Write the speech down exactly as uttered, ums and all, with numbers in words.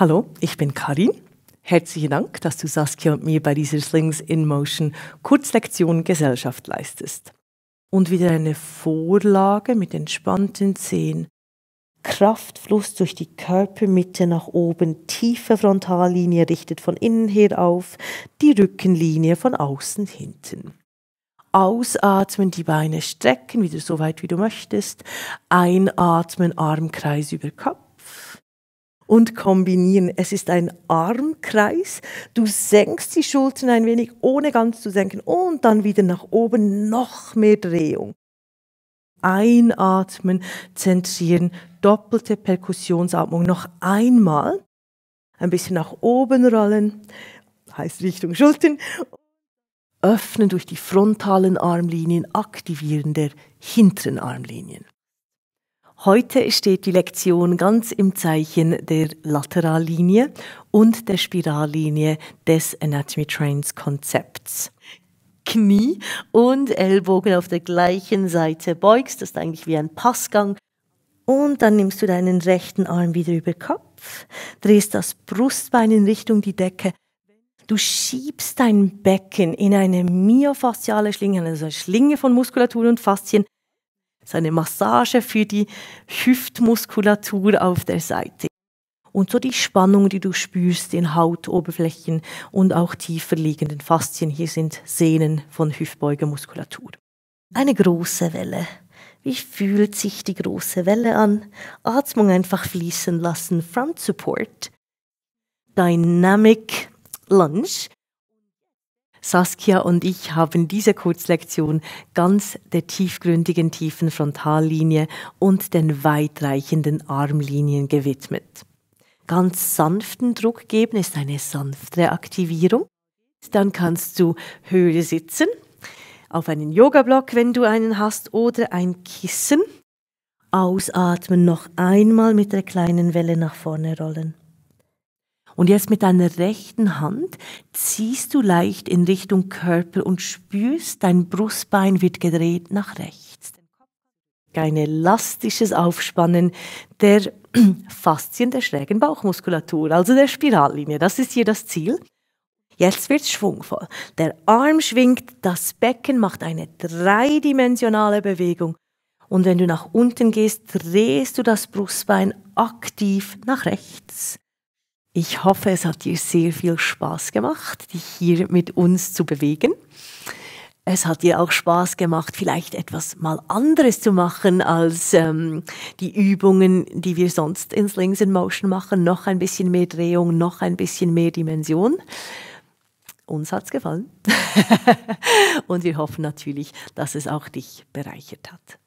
Hallo, ich bin Karin. Herzlichen Dank, dass du Saskia und mir bei dieser Slings in Motion Kurzlektion Gesellschaft leistest. Und wieder eine Vorlage mit entspannten Zehen. Kraftfluss durch die Körpermitte nach oben, tiefe Frontallinie richtet von innen her auf, die Rückenlinie von außen hinten. Ausatmen, die Beine strecken, wieder so weit wie du möchtest. Einatmen, Armkreis über Kopf und kombinieren. Es ist ein Armkreis. Du senkst die Schultern ein wenig, ohne ganz zu senken und dann wieder nach oben, noch mehr Drehung. Einatmen, zentrieren, doppelte Perkussionsatmung. Noch einmal ein bisschen nach oben rollen, heißt Richtung Schultern. Öffnen durch die frontalen Armlinien, aktivieren der hinteren Armlinien. Heute steht die Lektion ganz im Zeichen der Laterallinie und der Spirallinie des Anatomy Trains Konzepts. Knie und Ellbogen auf der gleichen Seite beugst, das ist eigentlich wie ein Passgang. Und dann nimmst du deinen rechten Arm wieder über Kopf, drehst das Brustbein in Richtung die Decke. Du schiebst dein Becken in eine myofasziale Schlinge, also eine Schlinge von Muskulatur und Faszien. Das ist eine Massage für die Hüftmuskulatur auf der Seite. Und so die Spannung, die du spürst in Hautoberflächen und auch tiefer liegenden Faszien. Hier sind Sehnen von Hüftbeugemuskulatur. Eine große Welle. Wie fühlt sich die große Welle an? Atmung einfach fließen lassen. Front Support. Dynamic Lunge. Saskia und ich haben diese Kurzlektion ganz der tiefgründigen tiefen Frontallinie und den weitreichenden Armlinien gewidmet. Ganz sanften Druck geben ist eine sanfte Aktivierung. Dann kannst du höher sitzen, auf einen Yoga-Block, wenn du einen hast, oder ein Kissen. Ausatmen, noch einmal mit der kleinen Welle nach vorne rollen. Und jetzt mit deiner rechten Hand ziehst du leicht in Richtung Körper und spürst, dein Brustbein wird gedreht nach rechts. Ein elastisches Aufspannen der Faszien der schrägen Bauchmuskulatur, also der Spirallinie. Das ist hier das Ziel. Jetzt wird es schwungvoll. Der Arm schwingt, das Becken macht eine dreidimensionale Bewegung. Und wenn du nach unten gehst, drehst du das Brustbein aktiv nach rechts. Ich hoffe, es hat dir sehr viel Spaß gemacht, dich hier mit uns zu bewegen. Es hat dir auch Spaß gemacht, vielleicht etwas mal anderes zu machen als ähm, die Übungen, die wir sonst in Slings in Motion machen. Noch ein bisschen mehr Drehung, noch ein bisschen mehr Dimension. Uns hat's gefallen. Und wir hoffen natürlich, dass es auch dich bereichert hat.